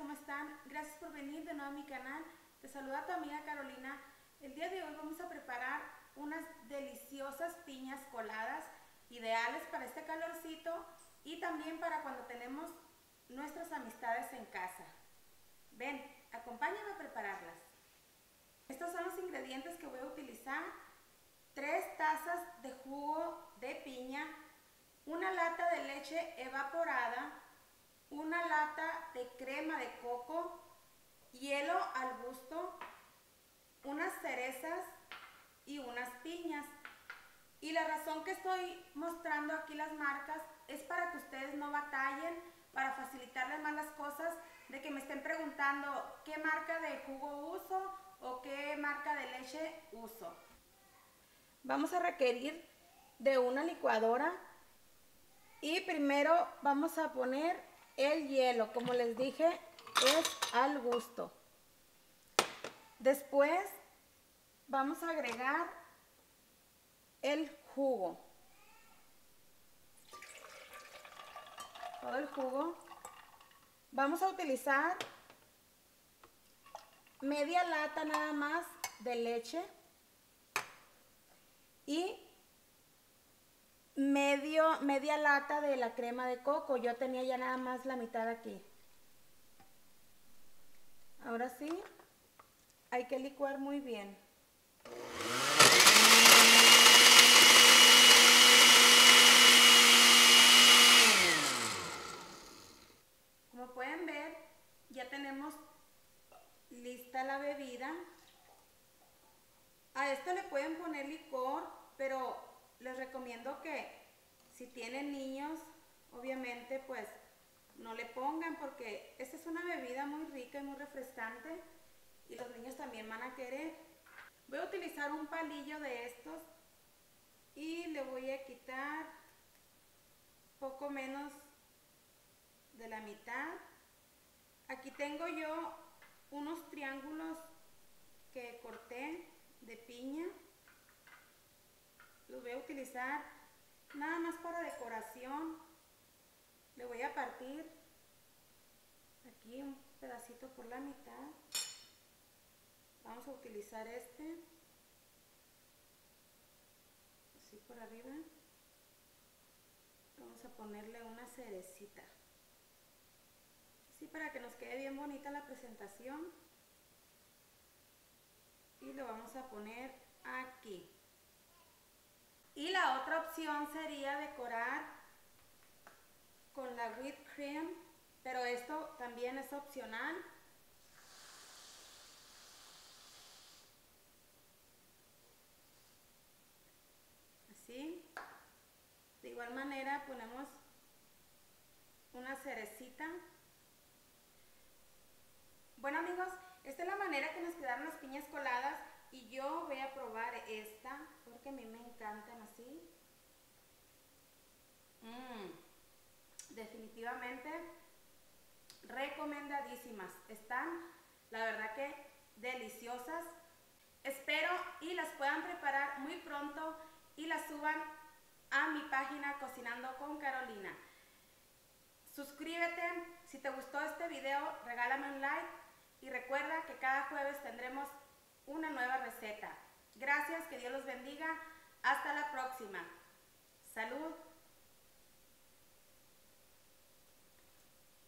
¿cómo están? Gracias por venir de nuevo a mi canal. Te saluda tu amiga Carolina. El día de hoy vamos a preparar unas deliciosas piñas coladas, ideales para este calorcito y también para cuando tenemos nuestras amistades en casa. Ven, acompáñame a prepararlas. Estos son los ingredientes que voy a utilizar: 3 tazas de jugo de piña, una lata de leche evaporada, una lata de crema de coco, hielo al gusto, unas cerezas y unas piñas. Y la razón que estoy mostrando aquí las marcas es para que ustedes no batallen, para facilitarles más las cosas, de que me estén preguntando qué marca de jugo uso o qué marca de leche uso. Vamos a requerir de una licuadora y primero vamos a poner el hielo, como les dije, es al gusto. Después vamos a agregar el jugo. Todo el jugo. Vamos a utilizar media lata nada más de leche y media lata de la crema de coco. Yo tenía ya nada más la mitad aquí. Ahora sí, hay que licuar muy bien. Como pueden ver, ya tenemos lista la bebida. A esto le pueden poner licor, pero les recomiendo que si tienen niños, obviamente pues no le pongan, porque esta es una bebida muy rica y muy refrescante y los niños también van a querer. Voy a utilizar un palillo de estos y le voy a quitar poco menos de la mitad. Aquí tengo yo unos triángulos que corté de piña. Los voy a utilizar nada más para decoración. Le voy a partir aquí un pedacito por la mitad. Vamos a utilizar este así por arriba. Vamos a ponerle una cerecita así para que nos quede bien bonita la presentación, y lo vamos a poner aquí. Y la otra opción sería decorar con la whipped cream, pero esto también es opcional. Así. De igual manera ponemos una cerecita. Bueno amigos, esta es la manera que nos quedaron las piñas coladas. Y yo voy a probar esta porque a mí me encantan así. Definitivamente recomendadísimas. Están, la verdad, que deliciosas. Espero y las puedan preparar muy pronto y las suban a mi página Cocinando con Carolina. Suscríbete. Si te gustó este video, regálame un like y recuerda que cada jueves tendremos una nueva receta. Gracias, que Dios los bendiga. Hasta la próxima. Salud.